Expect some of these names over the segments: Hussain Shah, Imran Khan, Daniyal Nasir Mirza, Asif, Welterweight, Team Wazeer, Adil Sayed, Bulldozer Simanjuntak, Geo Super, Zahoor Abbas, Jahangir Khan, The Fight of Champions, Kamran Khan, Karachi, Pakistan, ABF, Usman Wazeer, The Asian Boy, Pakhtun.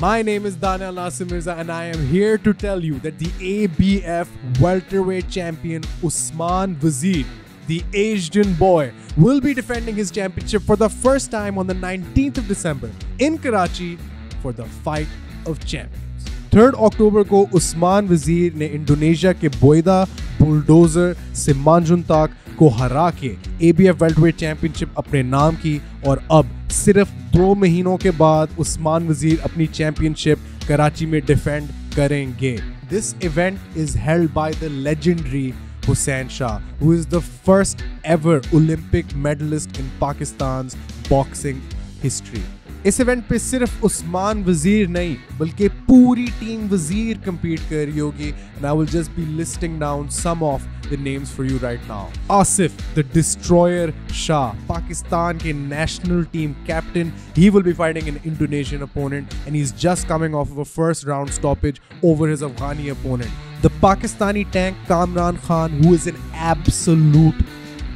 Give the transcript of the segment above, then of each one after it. My name is Daniyal Nasir Mirza and I am here to tell you that the ABF welterweight champion Usman Wazeer, the Asian boy, will be defending his championship for the first time on the 19th of December in Karachi for the Fight of Champions. 3rd October ko Usman Wazeer ne Indonesia ke Boida Bulldozer Simanjuntak को हरा के ABF welterweight championship अपने नाम की और अब सिर्फ 2 महीनों के बाद उस्मान वजीर अपनी चैंपियनशिप कराची में डिफेंड करेंगे। This event is held by the legendary Hussain Shah, who is the first ever Olympic medalist in Pakistan's boxing history. इस इवेंट पे सिर्फ उस्मान वजीर नहीं बल्कि पूरी टीम वजीर कम्पीट कर रही होगी and I will just be listing down some of the names for you right now. Asif, the destroyer Shah, Pakistan ke national team captain, he will be fighting an Indonesian opponent and he's just coming off of a first round stoppage over his Afghani opponent. The Pakistani tank Kamran Khan, who is an absolute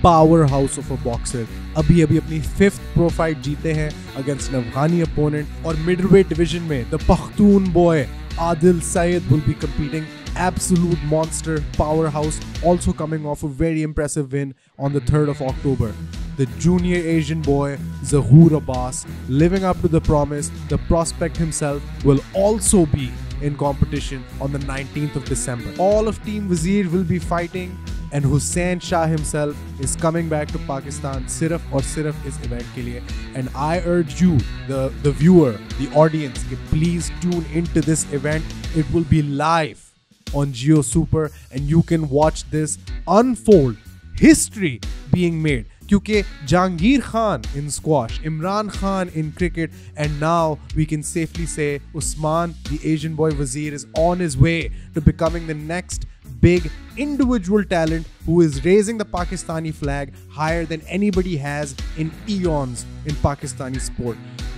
powerhouse of a boxer, abhi apni 5th pro fight jeete hain against an Afghani opponent. Aur middleweight division mein the Pakhtun boy Adil Sayed will be competing, absolute monster powerhouse, also coming off a very impressive win on the 3rd of October. The junior Asian boy Zahoor Abbas, living up to the promise, the prospect himself, will also be in competition on the 19th of December. All of Team Wazeer will be fighting and Hussain Shah himself is coming back to Pakistan sirf aur sirf is event ke liye. And I urge you, the viewer, the audience, please tune into this event. It will be live on Geo Super and you can watch this unfold, history being made, kyunki Jahangir Khan in squash, Imran Khan in cricket, and now we can safely say Usman, the Asian boy Wazeer, is on his way to becoming the next big individual talent who is raising the Pakistani flag higher than anybody has in eons in Pakistani sport.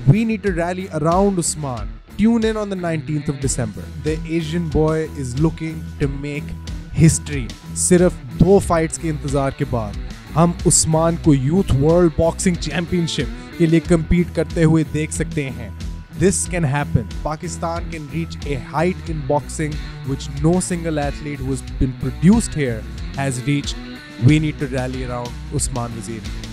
We need to rally around Usman. Tune in on the 19th of December. The Asian boy is looking to make history. Sirf 2 fights ke intezar ke baad hum Usman ko Youth World Boxing Championship ke liye compete karte hue dekh sakte hain. This can happen. Pakistan can reach a height in boxing which no single athlete who has been produced here has reached. We need to rally around Usman Wazeer.